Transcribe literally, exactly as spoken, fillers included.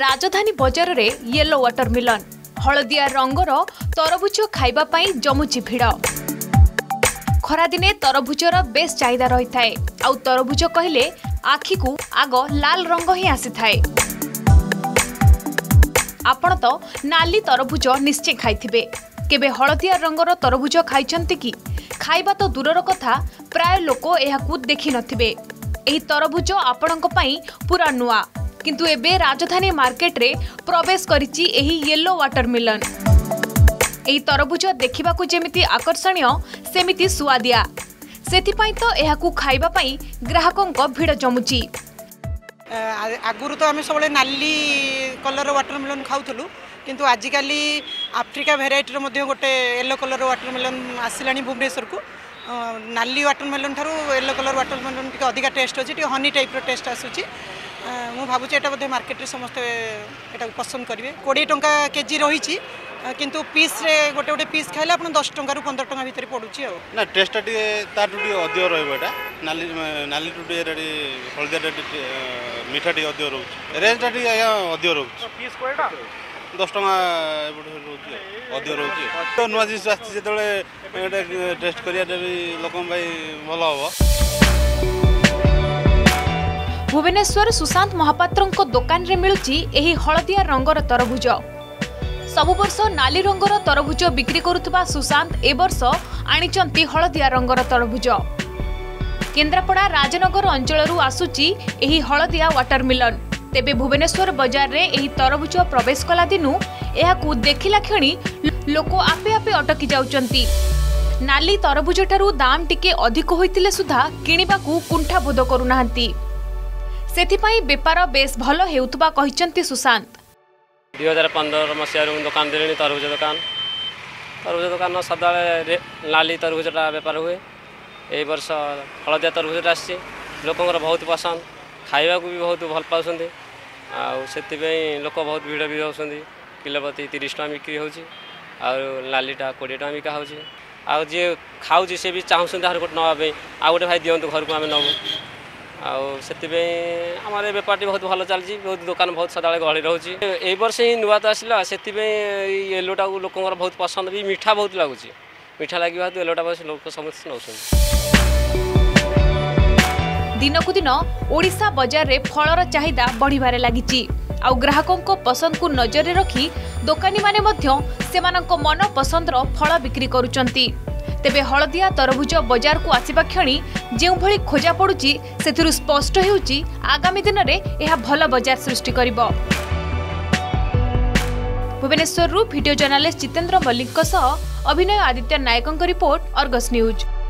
राजधानी बजार रे येलो वाटरमेलन हलदिया रंगर तरबुज खाइबा पई जमुची भिड़। खरा दिने तरबुजर बेस चाहिदा रही थाए। आउ तरबुज कहिले आखी को आग लाल रंग ही आसी थाए। आपण तो नाली तरबुज निश्चय खाइथिबे, केबे हलदिया रंगर तरबुज खाइछन्ते कि? खाइबा तो दूरर कथा, प्राय लोक यहाकू देखि नथिबे। एही तरबुज आपणक पई पूरा नुआ, किंतु एबे राजधानी मार्केट रे प्रवेश करिछि एही येलो वाटरमेलन। एही तरबुज देखिबा को जेमिति आकर्षणीय सेमिति सुआदिया, सेथिपई तो एहाकू खाइबा पई ग्राहकन को भीड़ जमुची। आगुरु तो आमे सबले नाली कलर वाटरमेलन खाउथलु, किंतु आजिकाली आफ्रिका भेराइटी रे मध्ये गोटे येलो कलर वाटरमेलन आसिलानी भुवनेश्वर को। नाली वाटरमेलन थारु येलो कलर वाटरमेलन टिके अधिक टेस्ट अछि, टिके हनी टाइप रो टेस्ट आसुछि। मु भाबुचे एटा बधे मार्केट रे समस्त एटा पसंद करिवे। बीस टका केजी रहिछि, किंतु पीस रे गोटे गोटे पीस खाइला आपण दस टका रु पंद्रह टका भीतर पडुछि। आ ना टेस्ट टिके तार टुटी अधिक रहबो। एटा नाली नाली टुटी रेडी हल्दी टुटी मीठा टि अधिक रहउछि, रेंज टि अधिक रहउछि। पीस कोएटा दस टका एबड रहउछि, अधिक रहउछि। तो नुवा जिस आछि जेतबेले एटा टेस्ट करिया देबी लोकम भाई भलो होबो। भुवनेश्वर सुशांत महापात्र दुकान रे मिलुची एही हलदिया रंगर तरबुज। सबु वर्ष नाली रंगर तरबुज बिक्री करुवा सुशांत ए वर्ष आनिचंती हलदिया रंगर तरबुज। केन्द्रापड़ा राजनगर अंचलरू आसुची एही हलदिया वाटरमेलन। तेबे भुवनेश्वर बजार रे एही तरबुज प्रवेश कला दिनु एहाकू देखिला खणी लोक आपे आपे अटकी जाउचंती। नाली तरबुज ठारू दाम टिके अधिक होइतिले सुधा किनिबाकू कुंठा बोध करूनाहंती। सेथिपाई बेपार बेस भल हेउतबा कहिसंती सुशांत। दुई हजार पंदर मसीह दुकान देले तरबुज दुकान तरबुज दुकान सदाले लाली तरबुजटा बेपार हुए। ए वर्ष हलदिया तरबुजटा आसी लोकंकर बहुत पसंद, खाइबा को भी बहुत भल पाउसंती। आ सेति बे लोक बहुत भीड़ भी होसंती। किलो प्रति तीस टका बिक्री होउची, आ लालीटा बीस टका बिका होउची। आ जे खाउची से भी चाहुसंती हर गोट नबे, आ गोटे भाई दियंतु घर को आमे नबो। आमारे बेपारटी बहुत भल चलती, बहुत दुकान बहुत सदा गहली रही। ए वर्ष ही नुआ तो आसला, से येलोटा को लोक बहुत पसंद भी, मीठा बहुत लगुच। मीठा लगे हेतु येलोटा लोक समस्त नौ। दिनक दिन ओडिशा बजार रे फलर चाहिदा बढ़िबारे लागिची। आउ ग्राहकों को पसंद को नजर रे रखी दुकानी माने मध्य सेमानंको मन पसंदर फल बिक्री करुचंती। तेबे हलदिया तरबुज बजार को आसिबा क्षणी जेउ भली खोजा पड़ुची सेथिरु स्पष्ट हेउची आगामी दिन रे एहा भल बजार सृष्टि करिवो। भुवनेश्वर रु वीडियो जर्नलिस्ट चितेंद्र मलिक सह अभिनय Aditya Nayak report, Argus news.